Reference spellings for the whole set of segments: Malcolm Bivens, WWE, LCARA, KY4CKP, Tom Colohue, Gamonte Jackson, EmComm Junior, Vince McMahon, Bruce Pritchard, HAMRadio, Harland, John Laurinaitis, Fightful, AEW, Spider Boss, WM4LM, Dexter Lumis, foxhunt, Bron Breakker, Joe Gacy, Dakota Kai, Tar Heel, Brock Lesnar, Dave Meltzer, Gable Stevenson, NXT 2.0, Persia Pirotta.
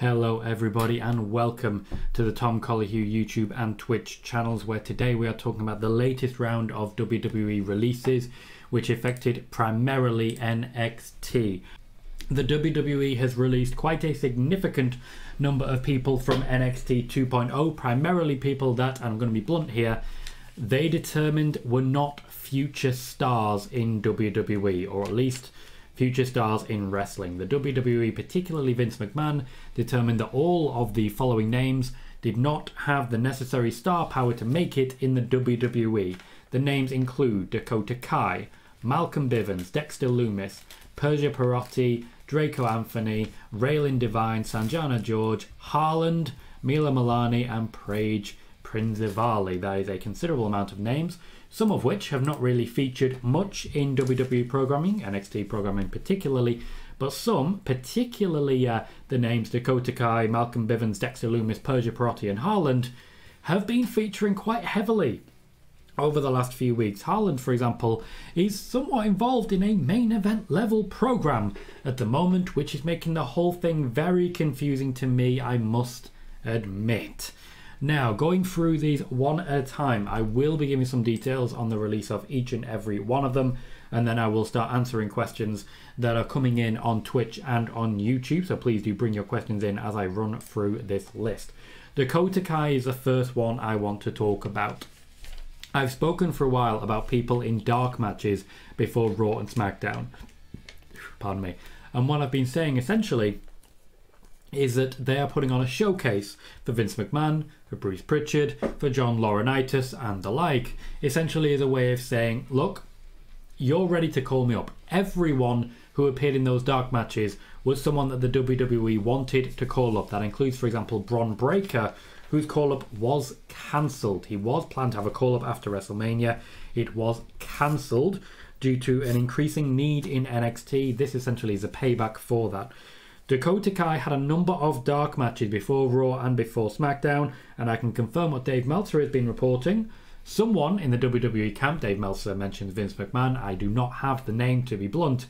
Hello everybody and welcome to the Tom Colohue YouTube and Twitch channels, where today we are talking about the latest round of WWE releases, which affected primarily NXT. The WWE has released quite a significant number of people from NXT 2.0, primarily people that, and I'm going to be blunt here, they determined were not future stars in WWE, or at least future stars in wrestling. The WWE, particularly Vince McMahon, determined that all of the following names did not have the necessary star power to make it in the WWE. The names include Dakota Kai, Malcolm Bivens, Dexter Lumis, Persia Pirotta, Draco Anthony, Raylan Divine, Sanjana George, Harland, Mila Milani and Paige Prinzivali. That is a considerable amount of names, some of which have not really featured much in WWE programming, NXT programming particularly, but some, particularly the names Dakota Kai, Malcolm Bivens, Dexter Lumis, Persia Pirotta and Harland, have been featuring quite heavily over the last few weeks. Harland, for example, is somewhat involved in a main event level program at the moment, which is making the whole thing very confusing to me, I must admit. Now, going through these one at a time, I will be giving some details on the release of each and every one of them, and then I will start answering questions that are coming in on Twitch and on YouTube, so please do bring your questions in as I run through this list. Dakota Kai is the first one I want to talk about. I've spoken for a while about people in dark matches before Raw and SmackDown. Pardon me. And what I've been saying essentially is that they are putting on a showcase for Vince McMahon, for Bruce Pritchard, for John Laurinaitis and the like, essentially as a way of saying, look, you're ready to call me up. Everyone who appeared in those dark matches was someone that the WWE wanted to call up. That includes, for example, Bron Breakker, whose call-up was cancelled. He was planned to have a call-up after WrestleMania. It was cancelled due to an increasing need in NXT. This essentially is a payback for that. Dakota Kai had a number of dark matches before Raw and before SmackDown, and I can confirm what Dave Meltzer has been reporting. Someone in the WWE camp, Dave Meltzer mentions Vince McMahon, I do not have the name to be blunt,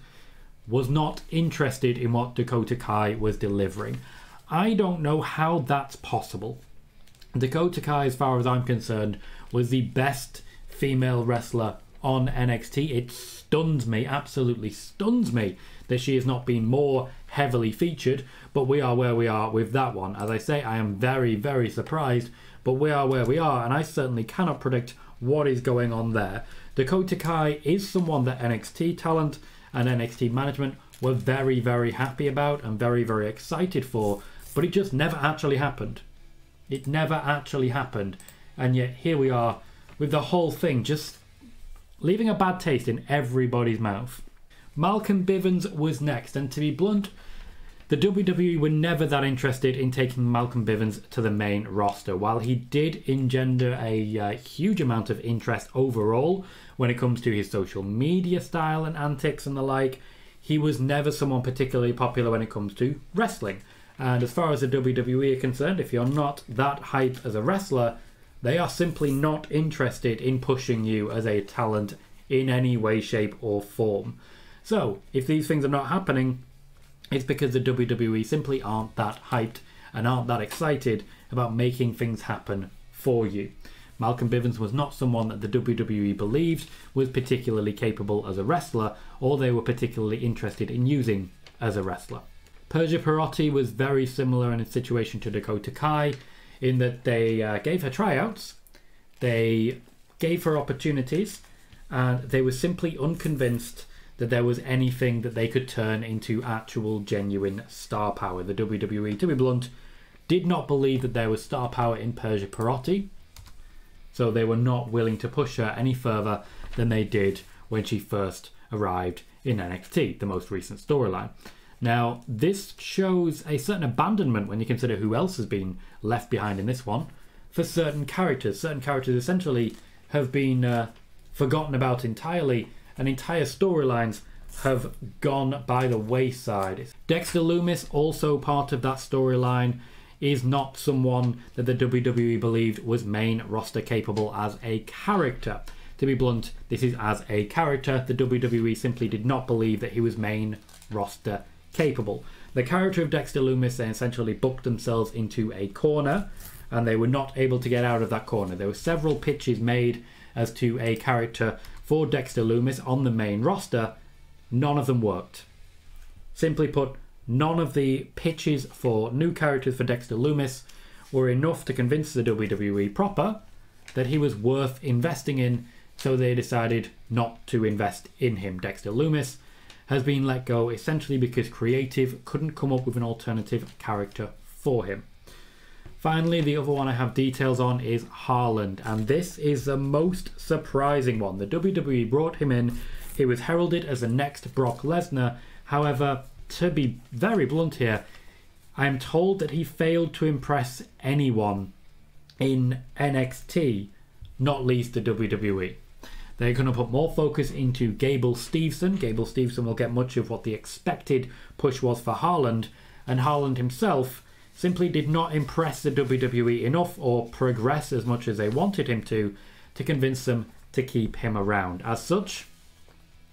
was not interested in what Dakota Kai was delivering. I don't know how that's possible. Dakota Kai, as far as I'm concerned, was the best female wrestler on NXT. It stuns me, absolutely stuns me, that she has not been more heavily featured, but we are where we are with that one. As I say, I am very, very surprised, but we are where we are, and I certainly cannot predict what is going on there. Dakota Kai is someone that NXT talent and NXT management were very, very happy about and very, very excited for, but it just never actually happened. It never actually happened, and yet here we are with the whole thing just leaving a bad taste in everybody's mouth. Malcolm Bivens was next, and to be blunt, the WWE were never that interested in taking Malcolm Bivens to the main roster. While he did engender a huge amount of interest overall when it comes to his social media style and antics and the like, he was never someone particularly popular when it comes to wrestling. And as far as the WWE are concerned, if you're not that hype as a wrestler, they are simply not interested in pushing you as a talent in any way, shape or form. So if these things are not happening, it's because the WWE simply aren't that hyped and aren't that excited about making things happen for you. Malcolm Bivens was not someone that the WWE believed was particularly capable as a wrestler, or they were particularly interested in using as a wrestler. Persia Pirotta was very similar in a situation to Dakota Kai, in that they gave her tryouts, they gave her opportunities, and they were simply unconvinced that there was anything that they could turn into actual genuine star power. The WWE, to be blunt, did not believe that there was star power in Persia Pirotta, so they were not willing to push her any further than they did when she first arrived in NXT, the most recent storyline. Now, this shows a certain abandonment when you consider who else has been left behind in this one for certain characters. Certain characters essentially have been forgotten about entirely, and entire storylines have gone by the wayside. Dexter Lumis, also part of that storyline, is not someone that the WWE believed was main roster capable as a character. To be blunt, this is as a character. The WWE simply did not believe that he was main roster capable. The character of Dexter Lumis, they essentially booked themselves into a corner, and they were not able to get out of that corner. There were several pitches made as to a character for Dexter Lumis on the main roster. None of them worked. Simply put, none of the pitches for new characters for Dexter Lumis were enough to convince the WWE proper that he was worth investing in, so they decided not to invest in him. Dexter Lumis has been let go essentially because creative couldn't come up with an alternative character for him. Finally, the other one I have details on is Harland, and this is the most surprising one. The WWE brought him in. He was heralded as the next Brock Lesnar. However, to be very blunt here, I am told that he failed to impress anyone in NXT, not least the WWE. They're going to put more focus into Gable Stevenson. Gable Stevenson will get much of what the expected push was for Harland, and Harland himself simply did not impress the WWE enough or progress as much as they wanted him to convince them to keep him around. As such,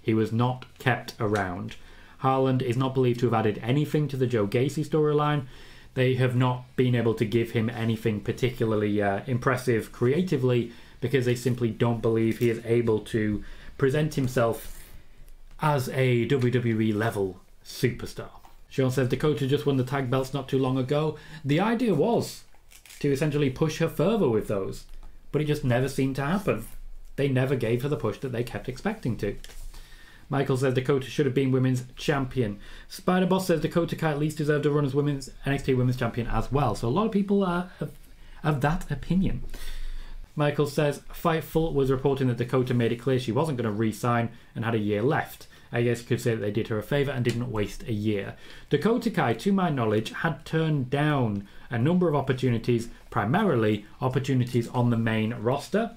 he was not kept around. Harland is not believed to have added anything to the Joe Gacy storyline. They have not been able to give him anything particularly impressive creatively, because they simply don't believe he is able to present himself as a WWE level superstar. Sean says Dakota just won the tag belts not too long ago. The idea was to essentially push her further with those, but it just never seemed to happen. They never gave her the push that they kept expecting to. Michael says Dakota should have been women's champion. Spider Boss says Dakota Kai at least deserved a run as women's NXT women's champion as well. So a lot of people are of that opinion. Michael says Fightful was reporting that Dakota made it clear she wasn't going to re-sign and had a year left. I guess you could say that they did her a favour and didn't waste a year. Dakota Kai, to my knowledge, had turned down a number of opportunities, primarily opportunities on the main roster.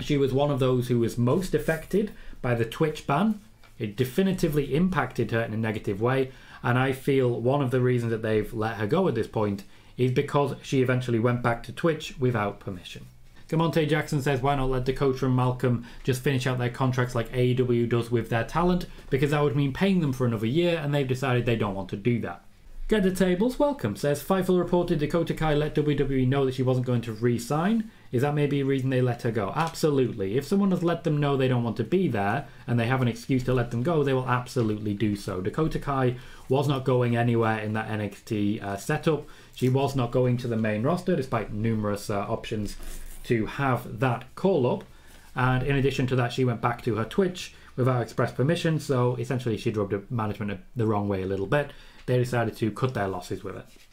She was one of those who was most affected by the Twitch ban. It definitively impacted her in a negative way, and I feel one of the reasons that they've let her go at this point is because she eventually went back to Twitch without permission. Gamonte Jackson says, why not let Dakota and Malcolm just finish out their contracts like AEW does with their talent, because that would mean paying them for another year, and they've decided they don't want to do that. Get the tables, welcome, says Fightful reported Dakota Kai let WWE know that she wasn't going to re-sign. Is that maybe a reason they let her go? Absolutely. If someone has let them know they don't want to be there and they have an excuse to let them go, they will absolutely do so. Dakota Kai was not going anywhere in that NXT setup. She was not going to the main roster despite numerous options to have that call-up. And in addition to that, she went back to her Twitch without express permission. So essentially, she'd rubbed management the wrong way a little bit. They decided to cut their losses with it.